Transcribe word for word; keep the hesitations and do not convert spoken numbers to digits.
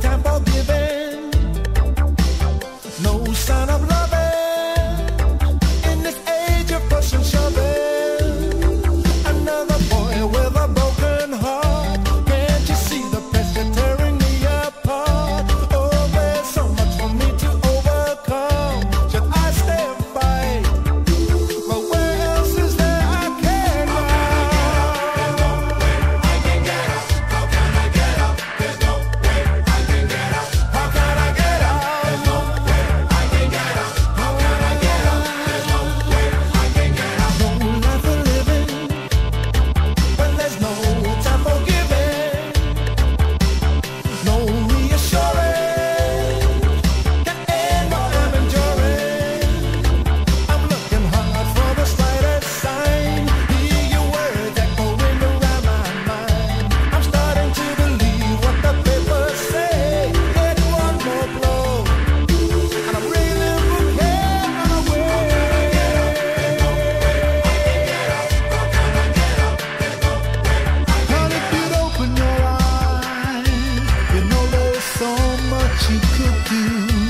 time for giving, no sign of loving, in this age of push and shoving, another boy with a broken heart, can't you see the pressure tearing me apart, oh there's so much for me to overcome, should I stay and fight, but where else is there I can go? How can I get up, there's no way I can get up, how can I get up, there's no way I can get up, how can I get up, there's no way I can get up, how can I get up, there's no way I can get up, no life for living, when there's no time for giving, no reassuring, can end what I'm enduring, I'm looking hard for the slightest sign, hear your words echoing around my mind, I'm starting to believe what the papers say, get one more blow, and I'm reeling from hell on the Well, if you'd open your eyes, you know there's so much you could do.